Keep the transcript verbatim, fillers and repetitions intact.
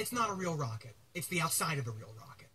It's not a real rocket. It's the outside of the real rocket.